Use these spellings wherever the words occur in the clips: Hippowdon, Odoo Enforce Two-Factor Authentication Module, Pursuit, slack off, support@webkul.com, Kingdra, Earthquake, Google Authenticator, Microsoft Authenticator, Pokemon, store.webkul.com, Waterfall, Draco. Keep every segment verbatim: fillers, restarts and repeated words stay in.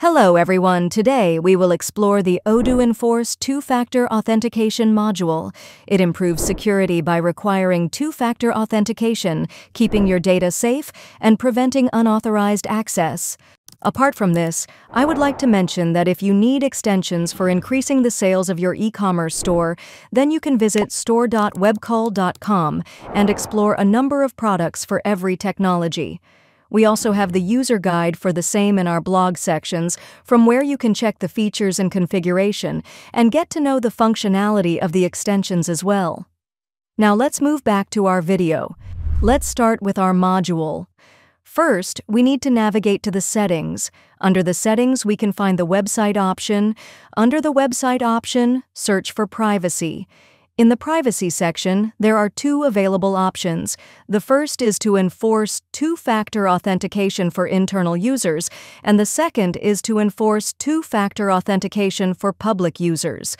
Hello everyone, today we will explore the Odoo Enforce Two-Factor Authentication Module. It improves security by requiring two-factor authentication, keeping your data safe, and preventing unauthorized access. Apart from this, I would like to mention that if you need extensions for increasing the sales of your e-commerce store, then you can visit store dot webkul dot com and explore a number of products for every technology. We also have the user guide for the same in our blog sections, from where you can check the features and configuration and get to know the functionality of the extensions as well. Now let's move back to our video. Let's start with our module. First, we need to navigate to the settings. Under the settings, we can find the website option. Under the website option, search for privacy. In the privacy section, there are two available options. The first is to enforce two-factor authentication for internal users, and the second is to enforce two-factor authentication for public users.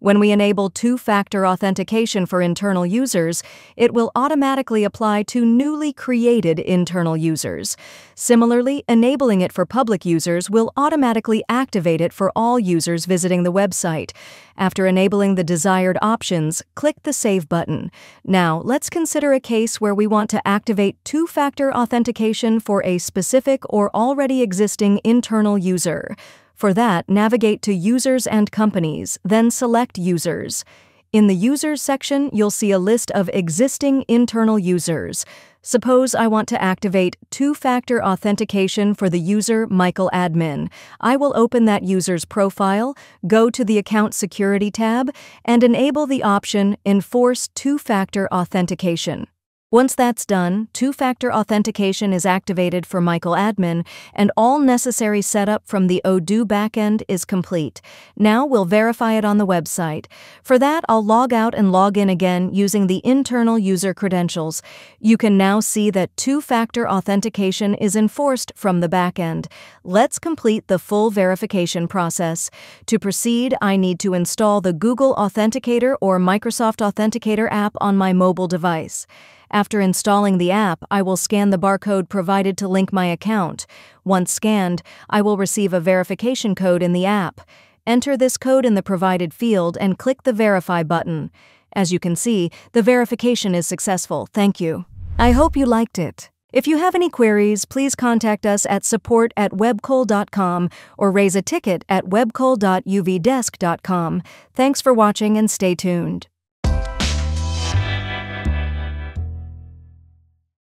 When we enable two-factor authentication for internal users, it will automatically apply to newly created internal users. Similarly, enabling it for public users will automatically activate it for all users visiting the website. After enabling the desired options, click the Save button. Now, let's consider a case where we want to activate two-factor authentication for a specific or already existing internal user. For that, navigate to Users and Companies, then select Users. In the Users section, you'll see a list of existing internal users. Suppose I want to activate two-factor authentication for the user Michael Admin. I will open that user's profile, go to the Account Security tab, and enable the option Enforce Two-Factor Authentication. Once that's done, two-factor authentication is activated for Michael Admin, and all necessary setup from the Odoo backend is complete. Now we'll verify it on the website. For that, I'll log out and log in again using the internal user credentials. You can now see that two-factor authentication is enforced from the backend. Let's complete the full verification process. To proceed, I need to install the Google Authenticator or Microsoft Authenticator app on my mobile device. After installing the app, I will scan the barcode provided to link my account. Once scanned, I will receive a verification code in the app. Enter this code in the provided field and click the Verify button. As you can see, the verification is successful. Thank you. I hope you liked it. If you have any queries, please contact us at support at webkul dot com or raise a ticket at webkul dot u v desk dot com. Thanks for watching and stay tuned.